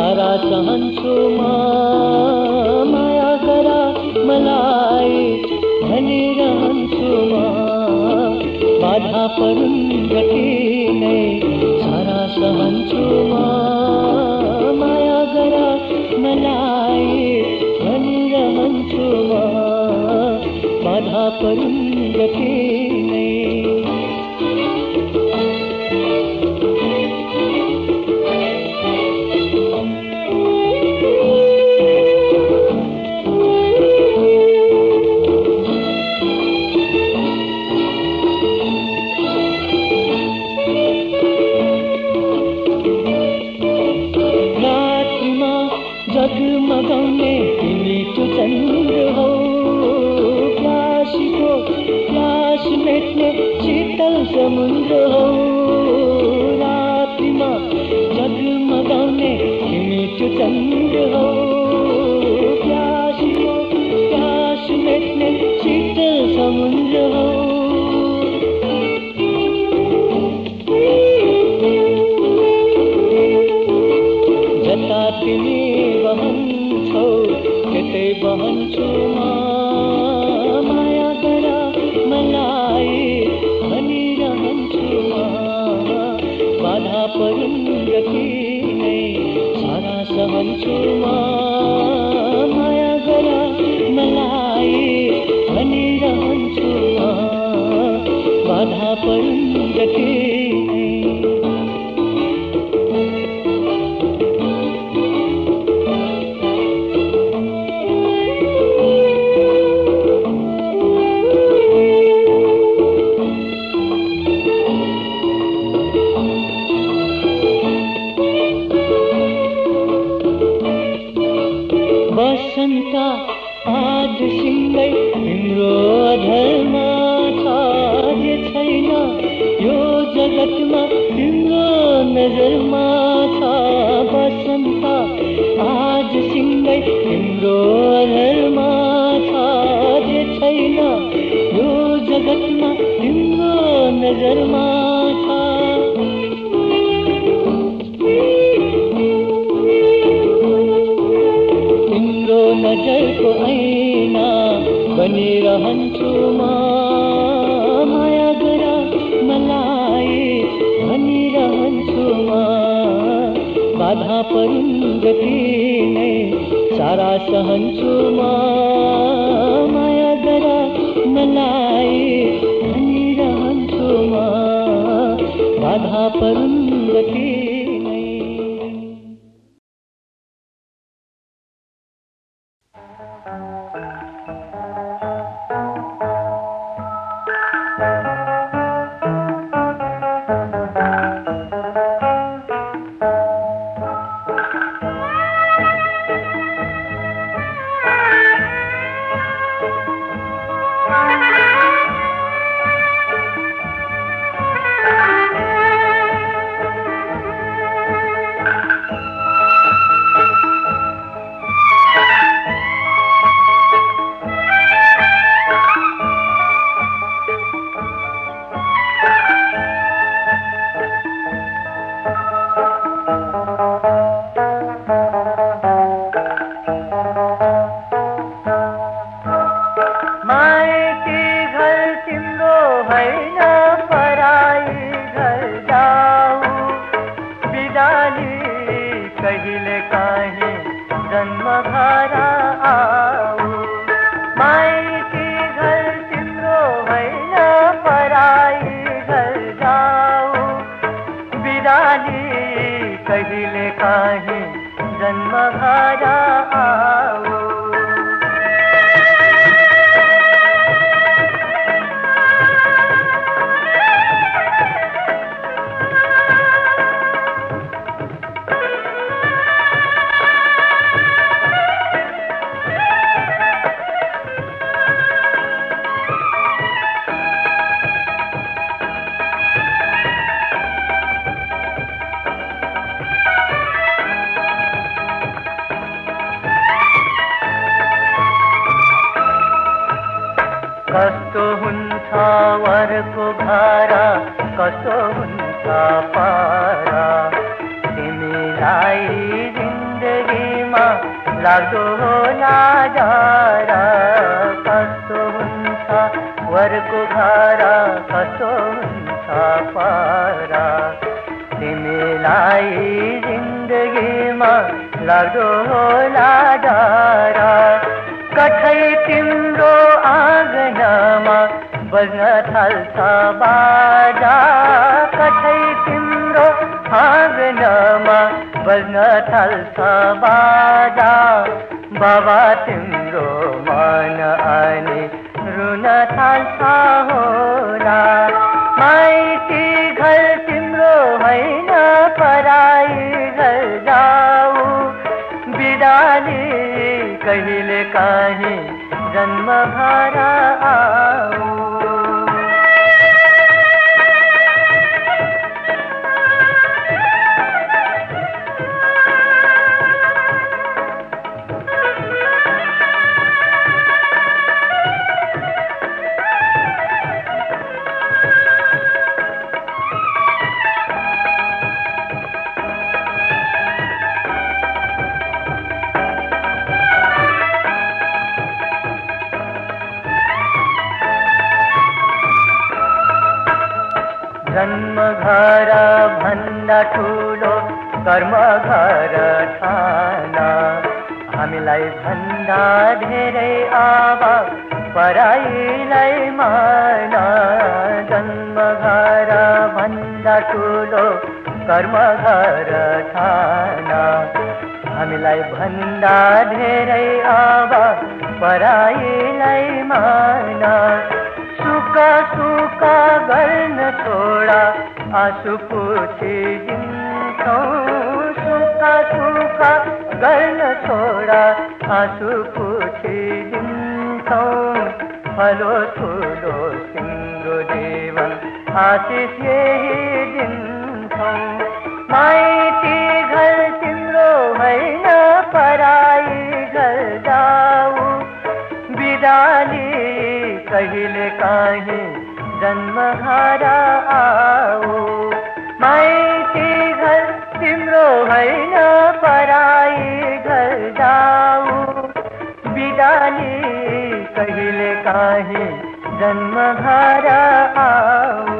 सारा चाहन्छु माया गरा मलाई भनिरहन्छु बाधा परुन् जति नै सारा चाहन्छु माया गरा मलाई भनिरहन्छु बाधा परुन् जति नै समुद्र हो रातिमा जगमगाउने तिमी चन्द्र हो प्यास मेट्ने शीतल समुद्र हो जता तिमी बहन्छौ त्यतै बहन्छौ माया गरा मलाई बाधा परुन्जति नै सारा सहन्छु माया गरा मलाई भनिरहन्छु बाधा परुन्जति कस्तो हुन्छ पारा तिमीलाई लाग्दो होला जरा कस्तो हुन्छ वरको घर कस्तो हुन्छ पारा तिमीलाई जिन्दगीमा लाग्दो होला जरा कठै तिम्रो आँगनमा बज्न थाल्छ बाजा कठै तिम्रो आँगनमा बज्न थाल्छ बाजा बाबा तिम्रो मन अनि रुन थाल्छ होला माइती घर तिम्रो होइन पराई घर जाऊ बिदाले कहिले काहीँ जन्म भारा आऊ जन्म घर भन्दा ठुलो कर्म घर ठाना हामीलाई भन्दा धेरै आवा पराईलाई माना जन्म घर भन्दा ठुलो कर्म घर ठाना हामीलाई भन्दा धेरै आवा पराईलाई माना सुका सुका गर्न छोडा आँसु पोछी दिन्छौ सुका सुका गर्न छोडा आँसु पोछी दिन्छौ फलो फुलो तिम्रो जीवन आशीष यही दिन्छौ माइती घर तिम्रो होइन पराई घर जाऊ बिदाली कहिले काहीँ जन्महारा आओ माइती घर तिम्रो होइन पराई घर जाऊ बिदाली कहिले काहीँ जन्महारा आओ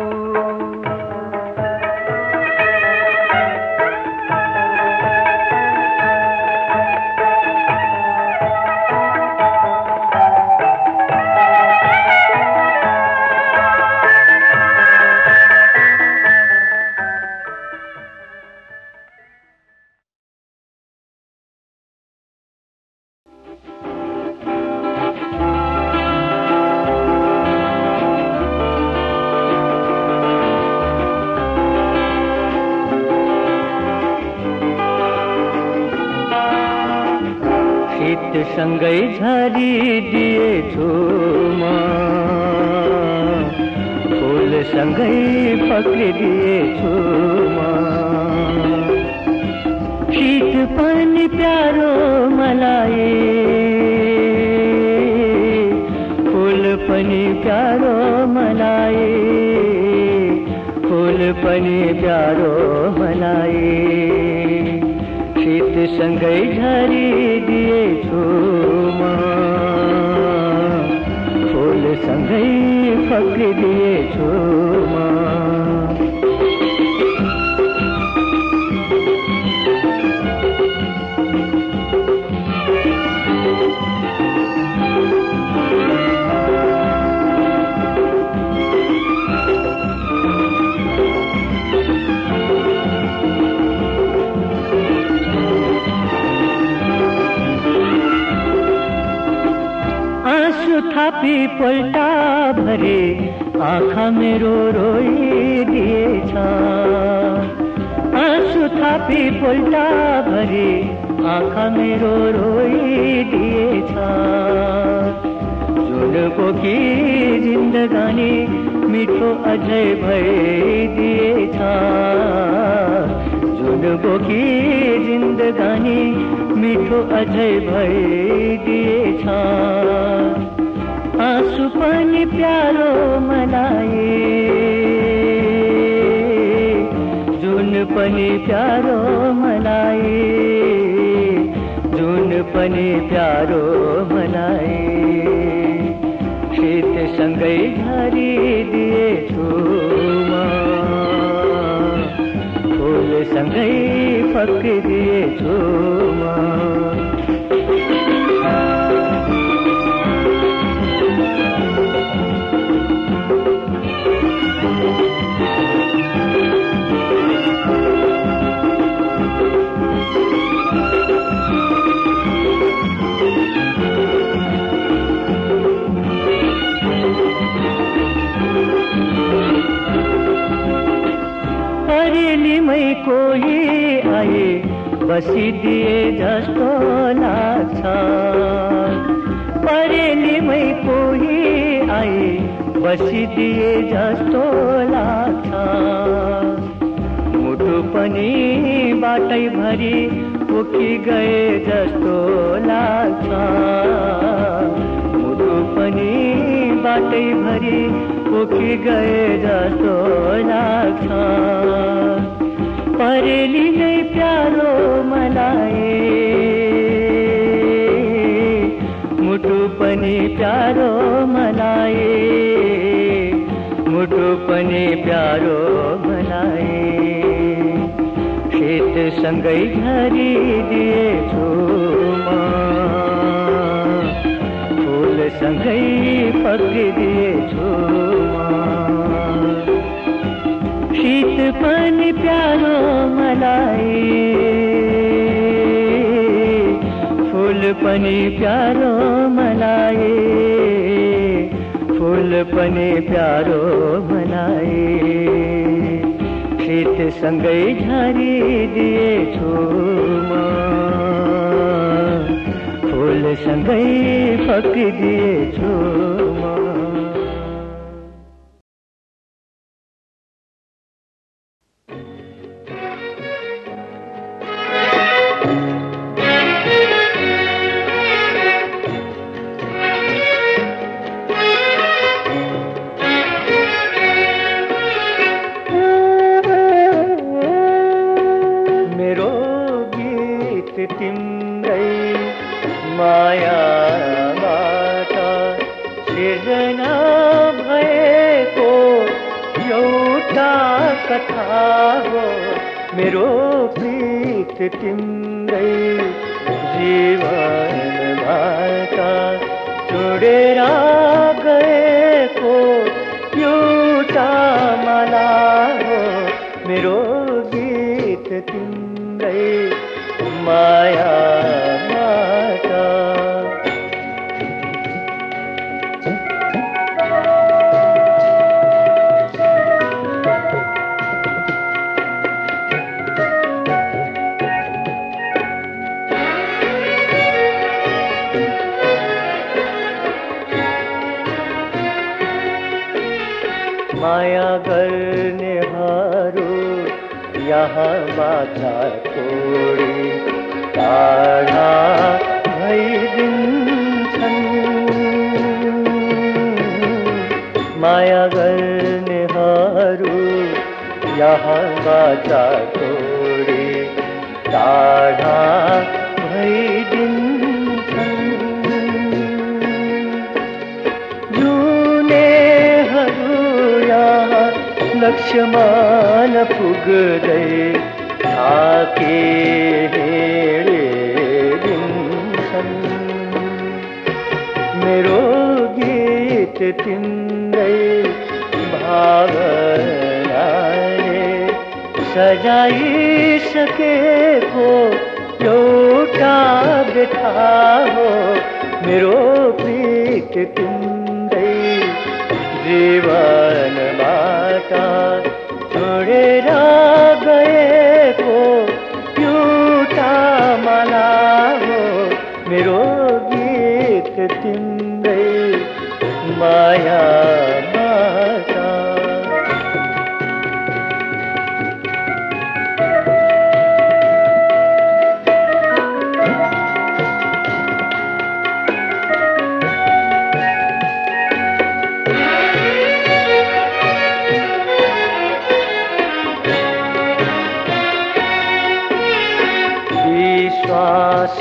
संगै झरी दिए झुमा फूल संगै पक्रिदिए झुमा शीत पनि प्यारो मलाई फूल पनि प्यारो मलाई फूल पनि प्यारो मलाई शीत संगै झरी दिए झुमा फूल संगै पक्री दिए झुमा थापी पल्टा भरे आँखा मेरो रोइदिएछ आँसु थापी पल्टा भरे आँखा मेरो रोइदिएछ जुनको कि जिन्दगानी मिठो अझै भइदिएछ जुनको कि जिन्दगानी मिठो अझै भइदिएछ आँसु पनि प्यारो मलाई जुन पनि प्यारो मलाई जुन पनि प्यारो बनाए, शीत सँगै झारिदिए छुमा, फूल सँगै फक्रिदिए छुमा। अरेलीमै कोही आए बसिदिए जस्तो लाग्छ, अरेलीमै कोही आए बसिदिए जस्तो लाग्छ। मुटु पनि बाटै भरि पोखी गए जस्तो लाग्छ, मुटु पनि बाटै भरि पोखी गए जस्तो लाग्छ। परेली नै प्यारो मलाई, मुटु पनि प्यारो मलाई, मुटु पनि प्यारो मलाई, शीतसँगै झरिदिए छुमा, फूलसँगै फक्रिदिए छुमा। शीत पनि प्यारो मलाई, फूल पनि प्यारो मलाई, फूल पनि प्यारो मलाई, शीतसँगै झरिदिए छुमा, फूलसँगै फक्रिदिए छुमा।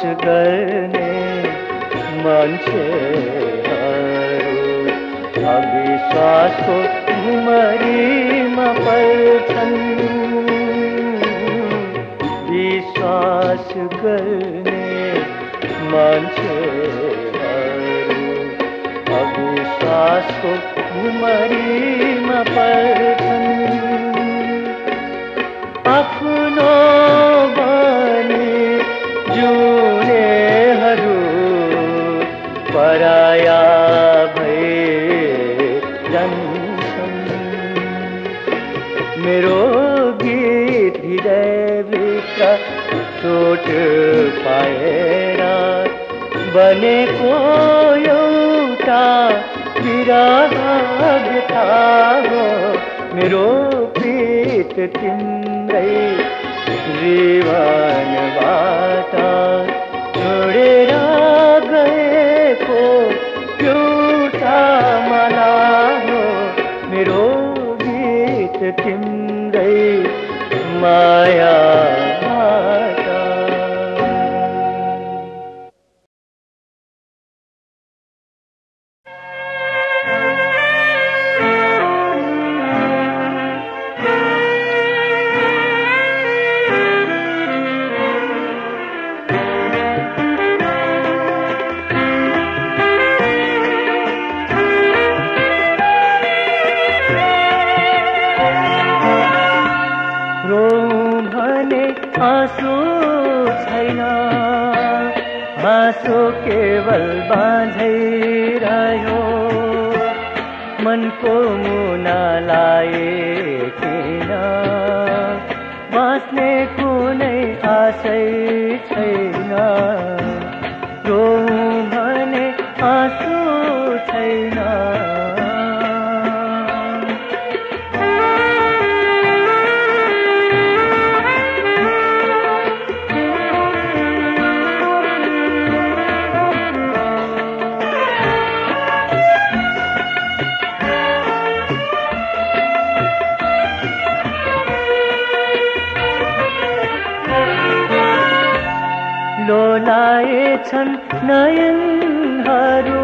नाश गर्ने मान्छेहरू अविश्वासको भुमरीमा पर्छन्। विश्वास गर्ने मान्छेहरू अविश्वासको भुमरीमा पर्छन्। आफ्नो पराया भए जन्छन्। मेरो गीत हृदयभित्र चोट पाएर बनेको एउटा विरह व्यथा हो। मेरो प्रीत तिम्रै जीवनबाट छोडेर तिम्रै माया। आँसु केवल बाँझिरह्यो मनको मुनालाई किन, बाँच्ने कुनै आशै छैन। रोऊ भने आँसु छैन। छन् नयनहरू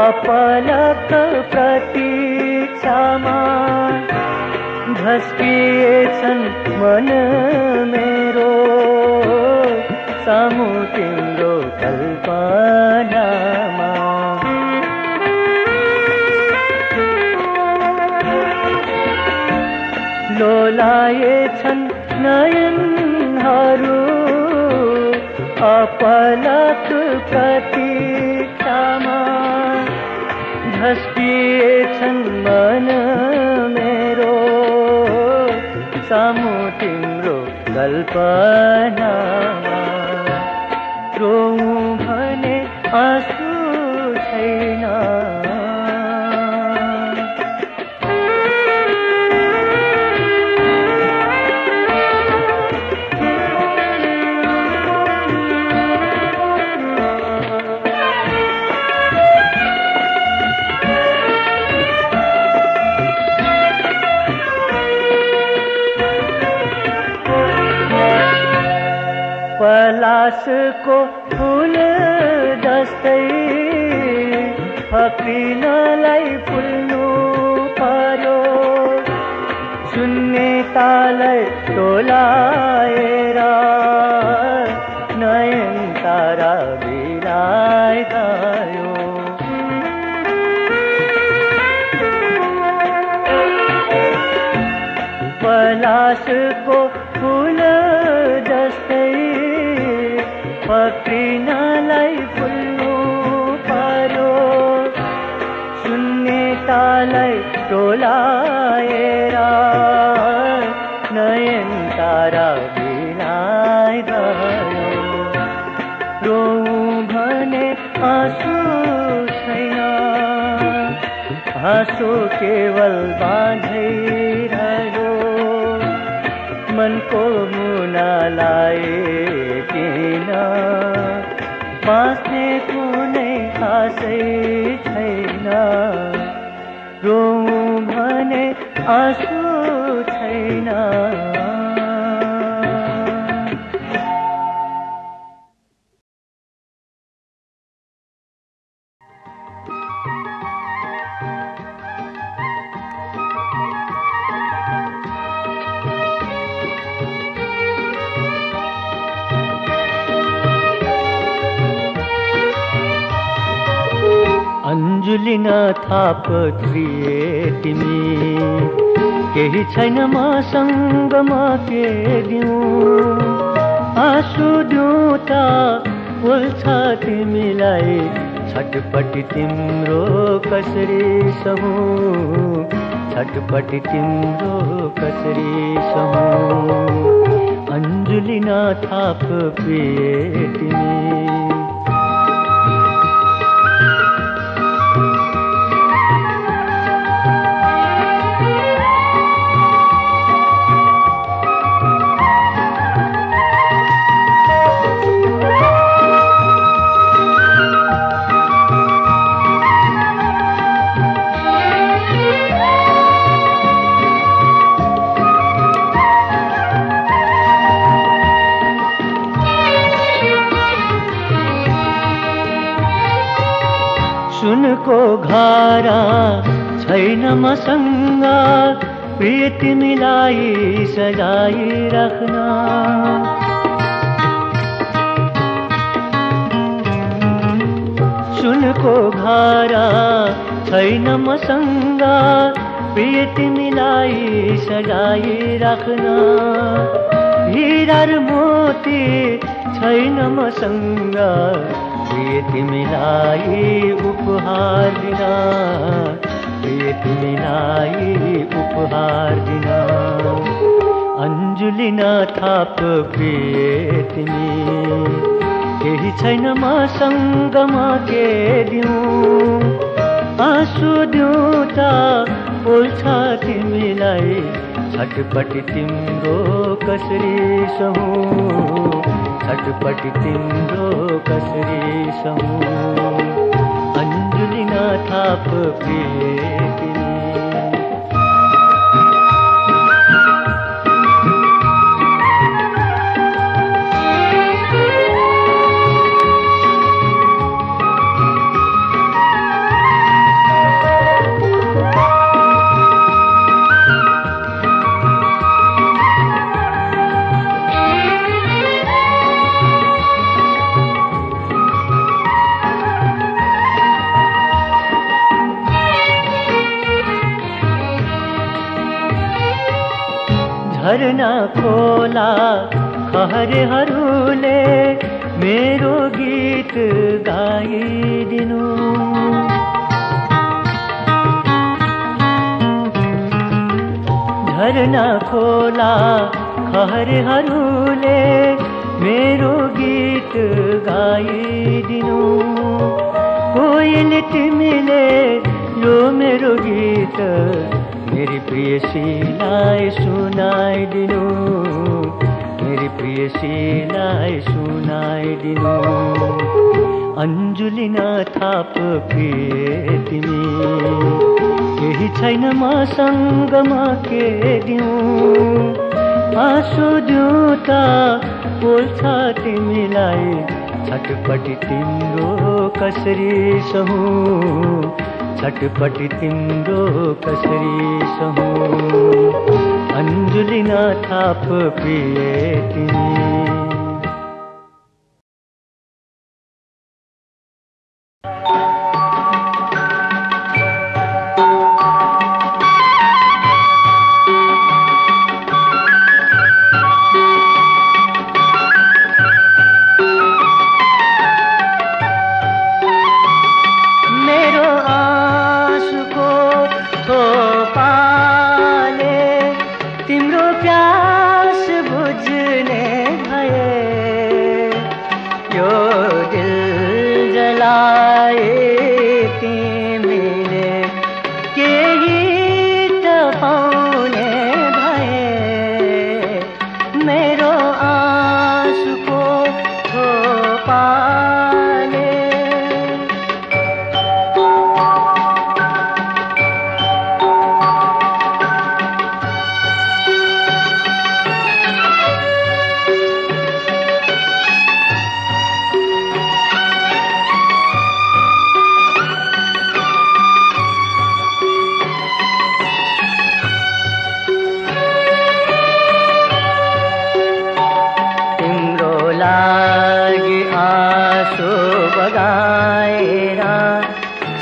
अपलक प्रतीक्षामा, धस्किएछन् मन मेरो सामु तिम्रो कल्पनामा। लोलाएछन् नयनहरू अपलक प्रतीक्षामा, धस्किएछन् मन मेरो सामु तिम्रो कल्पनामा। रोऊ भने आँसु छैन। पलासको फुल जस्तै फक्रिनलाई फुल्नु पर्यो, शून्यतालाई डोलाएर नयन तारा बिराइदायो। पलासको फुल पक्रिनलाई फुल्नु पर्यो, शून्यतालाई डोलाएर नयन तारा बिराइदायो। रोऊ भने आँसु छैन। आँसु केवल बाँझिरह्यो मनको मुनालाई किन, बाँच्ने कुनै आशै छैन। रोऊ भने आँसु छैन। भुलिन थाप त्रिए तिमी केही छैन मसँग म के दिउँ आँसु दिउँ त बोल्छ तिमीलाई छटपटी तिम्रो कसरी सहौँ छटपटी तिम्रो कसरी सहौँ अंजुलिन थाप प्रिय तिमी सुनको घरा छैन मसँग प्रिय तिमीलाई सजाई राख्न सुनको घरा छैन मसँग प्रिय तिमीलाई सजाई राख्न हीरा र मोती छैन मसँग प्रिय तिमीलाई उपहार दिन प्रिय तिमीलाई उपहार दिन अंजुलिन थाप प्रिय तिमी केही छैन मसँग म के दिउँ आँसु दिउँ त बोल्छ तिमीलाई छटपटी तिम्रो कसरी सहौँ छटपटी तिम्रो कसरी सहौँ अंजुलिन थाप प्रिय झरना खोला खहरहरूले मेरो गीत गाइदिनु झरना खोला खहरहरूले मेरो गीत गाइदिनु कोइले तिमीले यो मेरो गीत मेरी प्रियसीलाई सुनाइदिनु मेरी प्रियसीलाई सुनाइदिनु अंजुलिन थाप प्रिय तिमी केही छैन मसँग म के दिउँ आँसु दिउँ त बोल्छ तिमीलाई छटपटी तिम्रो कसरी सहौँ छटपटी तिम्रो कसरी सहौँ अंजुलिन थाप प्रिय तिमी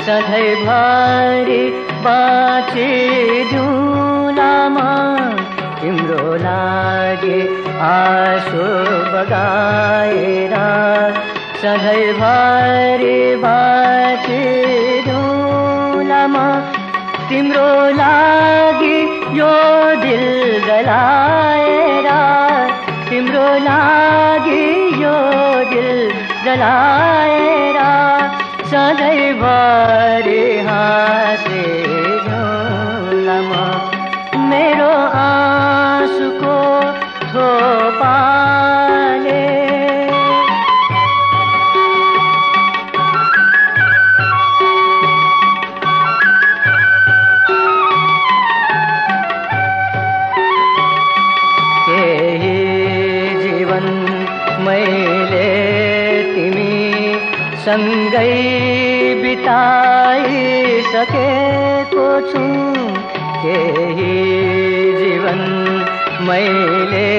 सधैँभरि बाँचे झुलामा तिम्रो लागि आँसु बगाएर सधैँभरि बाँचे झुलामा तिम्रो लागि यो दिल जलाएर तिम्रो लागि यो दिल जलाएर सधैँभरि हाँसे झोलामा मेरो आँसुको थोपाले केही जीवन मैले तिमी सँगै बिताइसकेको छु केही जीवन मैले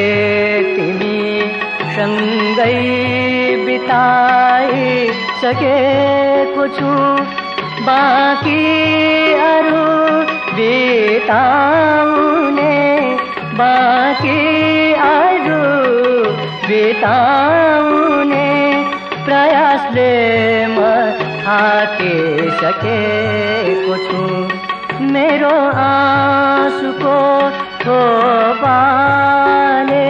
तिमी सँगै बिताइसकेको छु बाँकी अरू बिताउने बाँकी अरू बिताउने प्रयासले म थाकिसकेको छु मेरो आँसुको थोपाले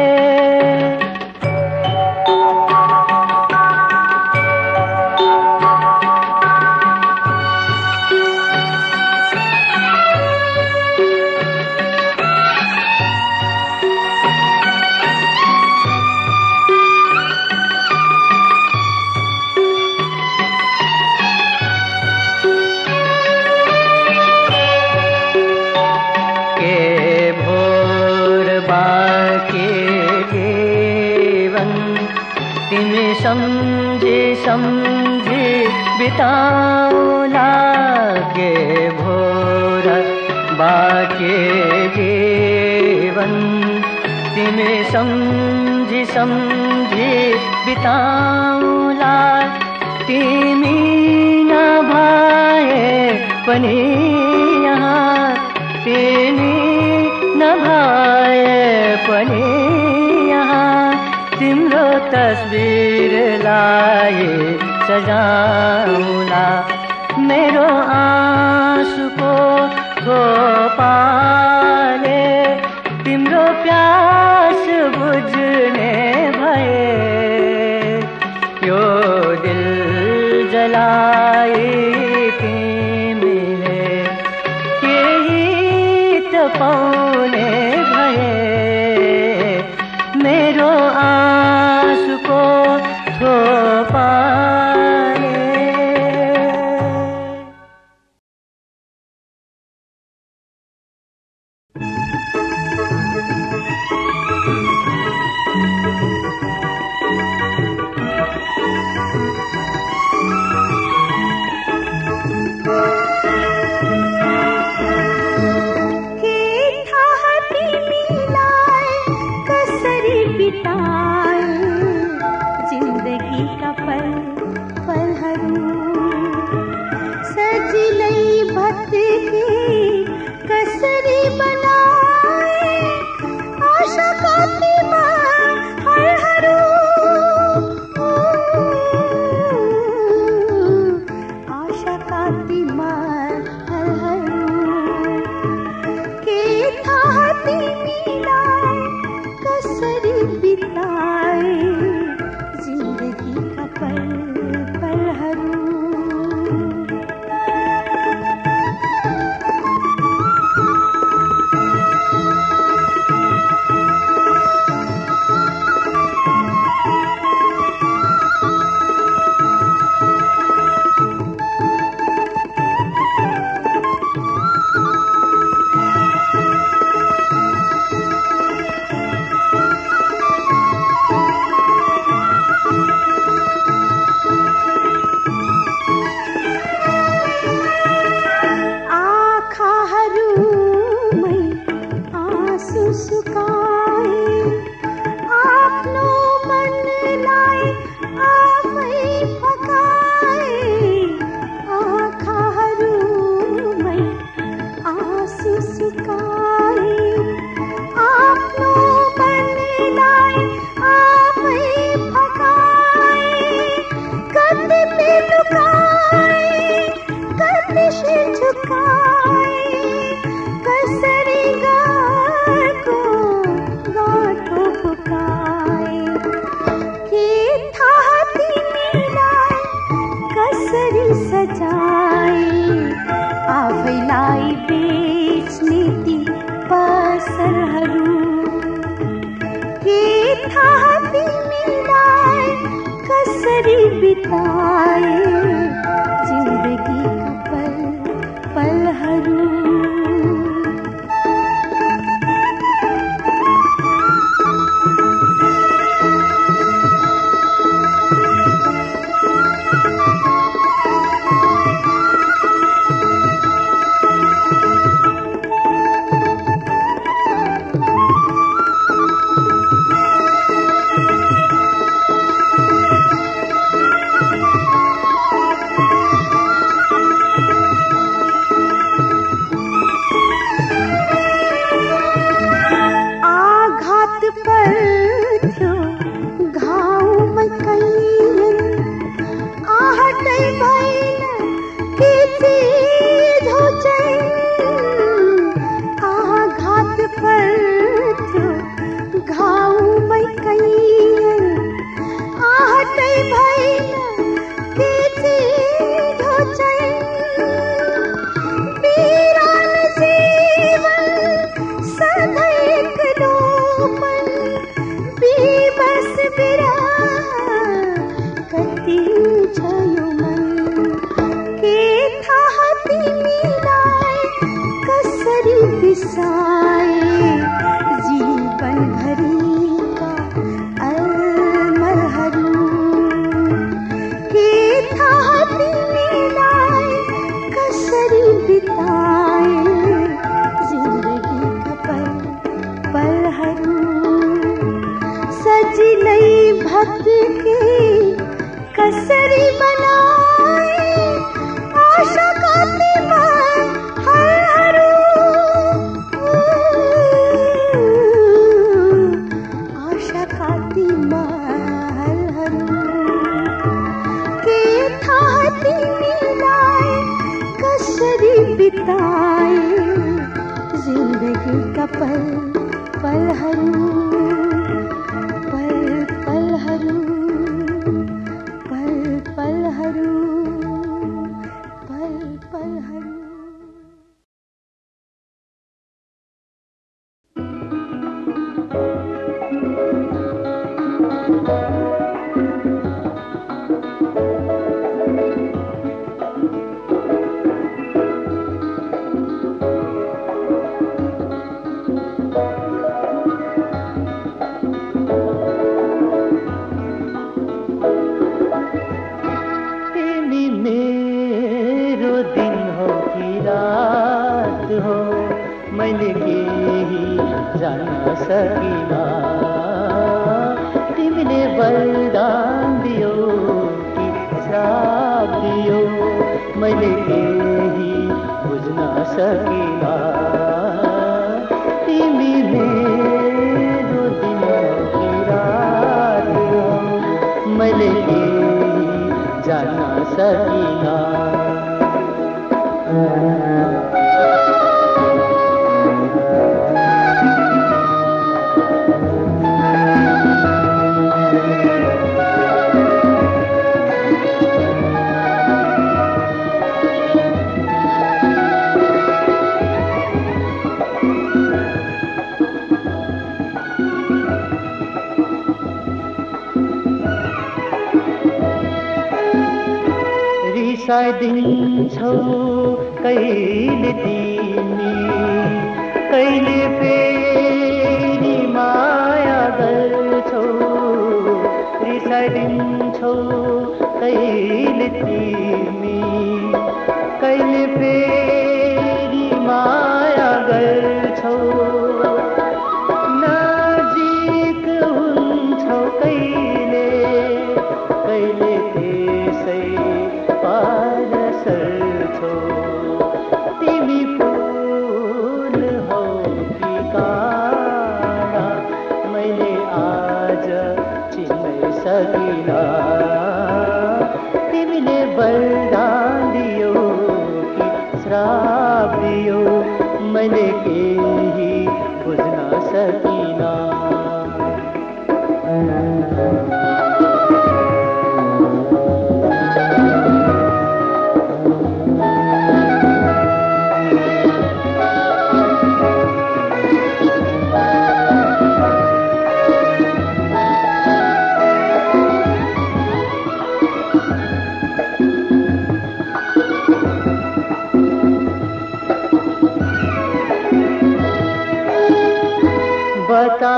सम्झी बिताउला के भोर बाँकी जीवन तिमी सम्झी सम्झी बिताउला तिमी नभए पनि यहाँ तिमी नभए पनि यहाँ तिम्रो तस्बिर लाए सजाउला मेरो आँसुको थोपाले तिम्रो प्यास बुझ्ने भए यो दिल जलाए तिमीले केही त पाउने भए मेरो आँसुको थोपाले।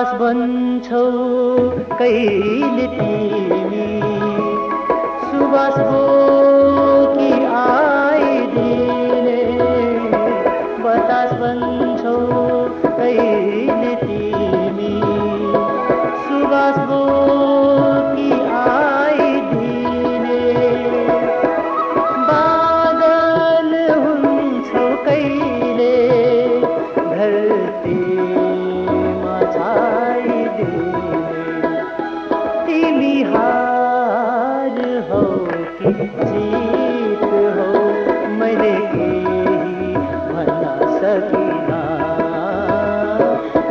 दास बन्छौ कहिले तिमी सुबास बोकी आइदिने बतास बन्छौ कहिले तिमी सुबास बोकी आइदिने बादल हुन्छौ कहिले धरती हार हो कि जीत हो मैले केही भन्न सकिन।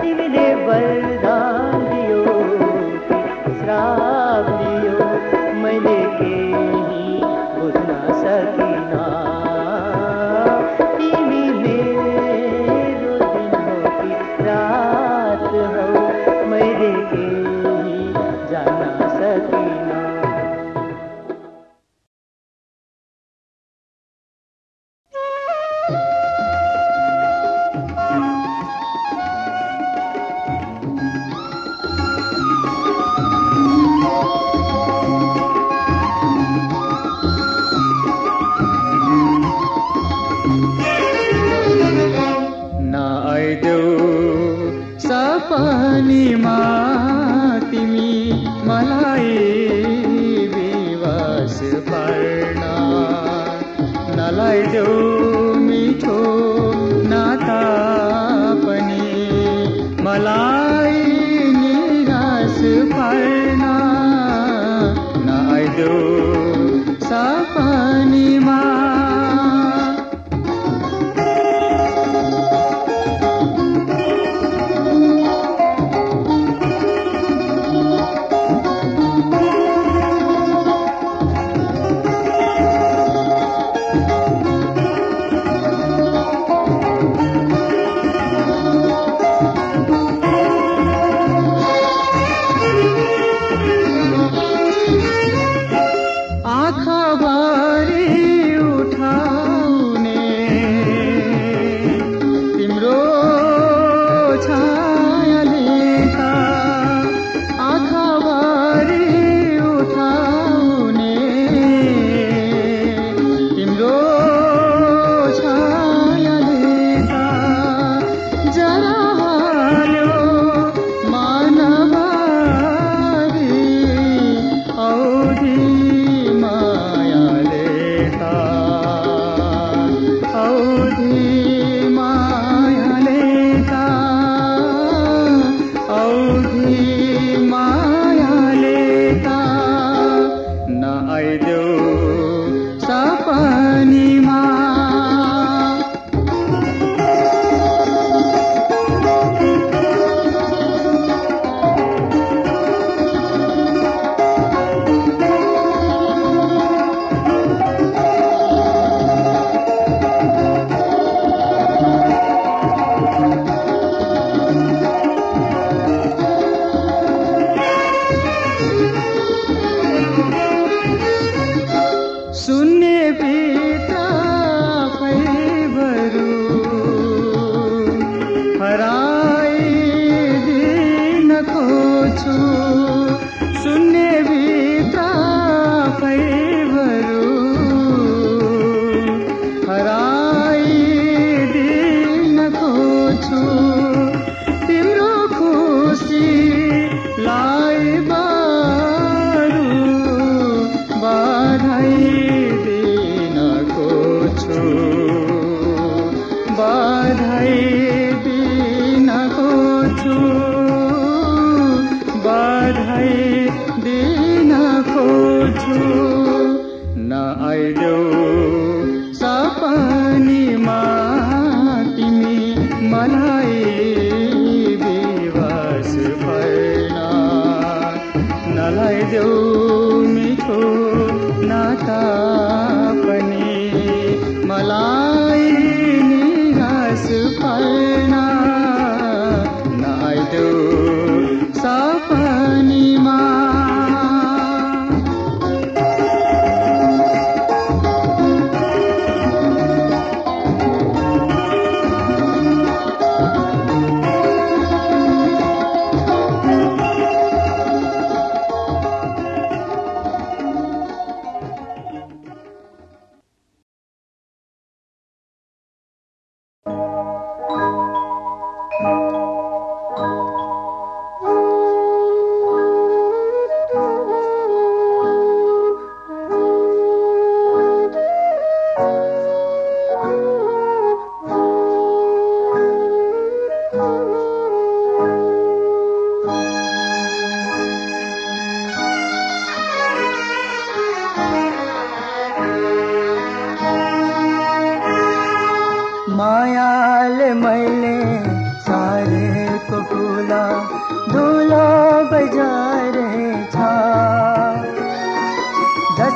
तिमीले वरदान दियो कि श्राप दियो मैले केही बुझ्न सकिन। तिमी मेरो दिन हो कि रात हो मैले केही जान्न सकिन।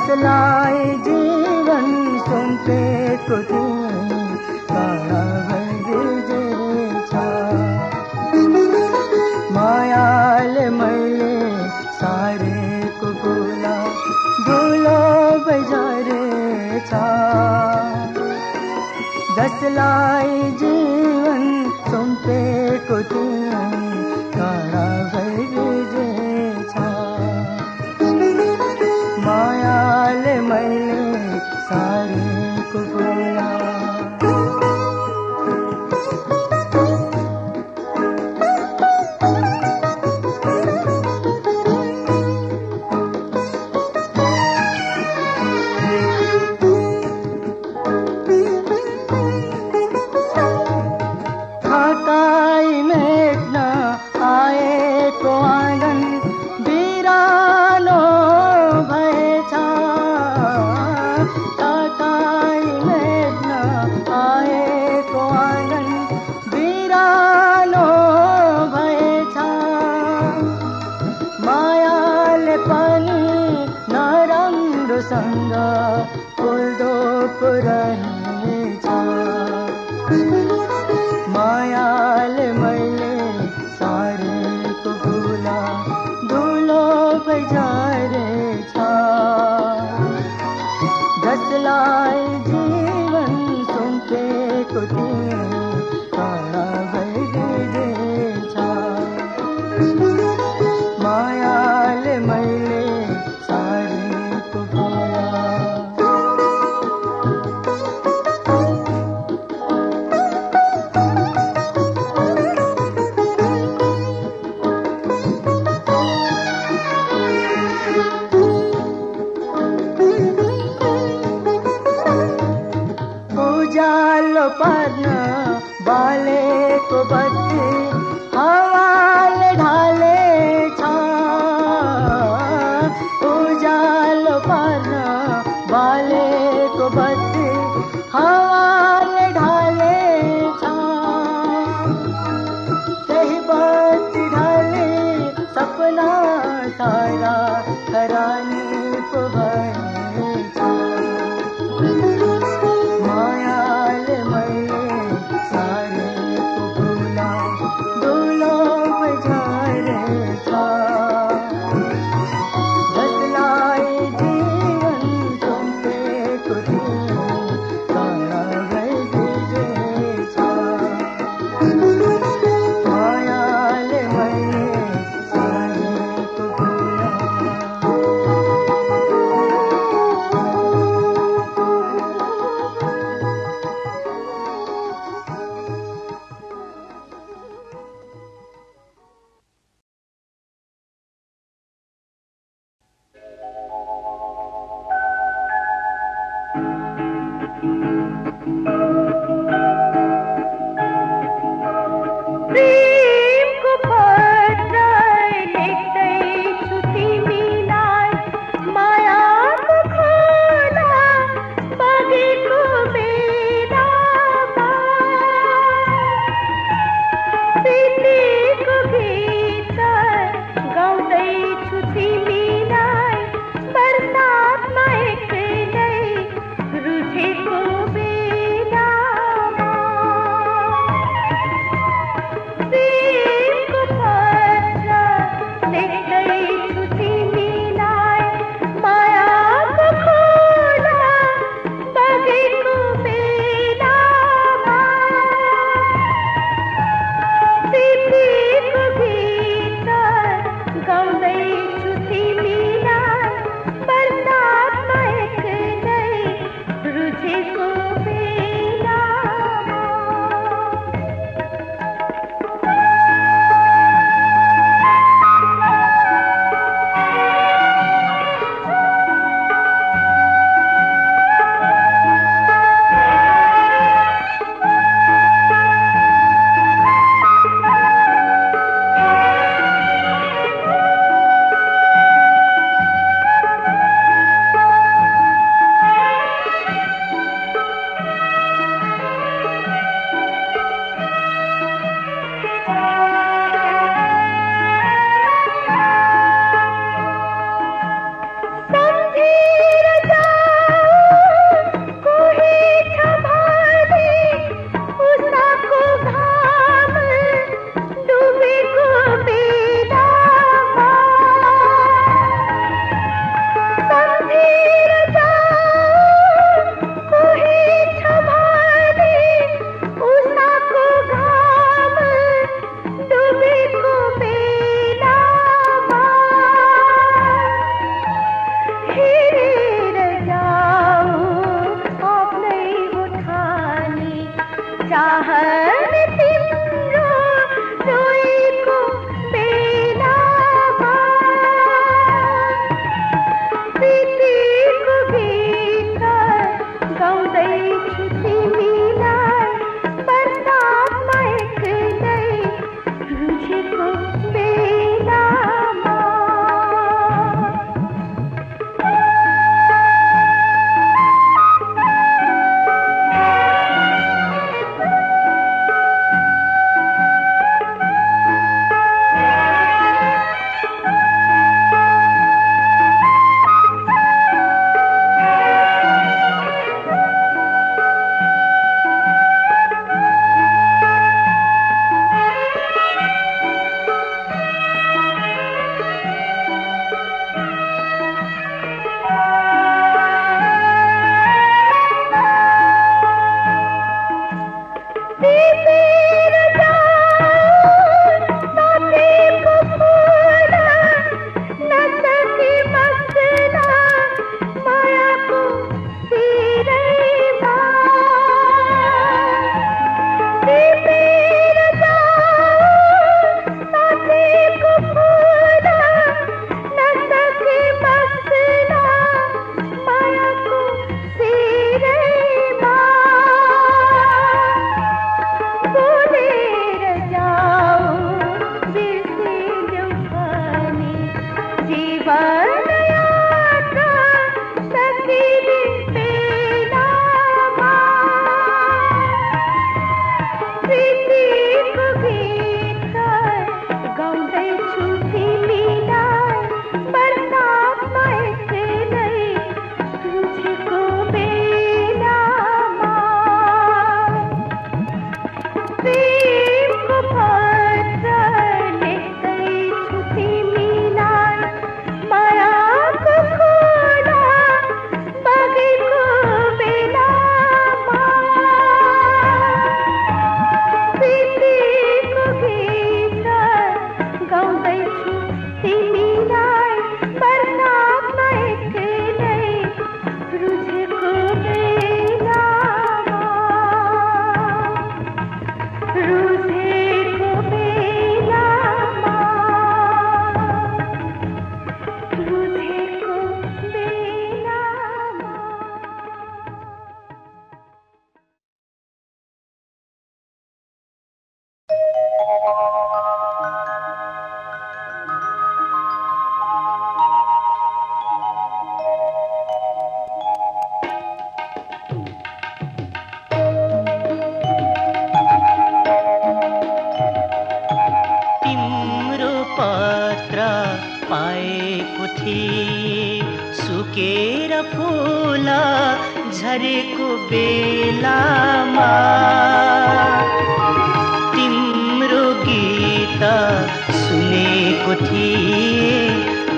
कसलाई जीवन सुम्पेको थिएँ काँडा भइदिएछ मायाले मैले सारेको कुरा धुलो भइजारेछ जसलाई जीवन सुम्पेको थिएँ काँडा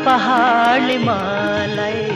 पहाड़ मालाई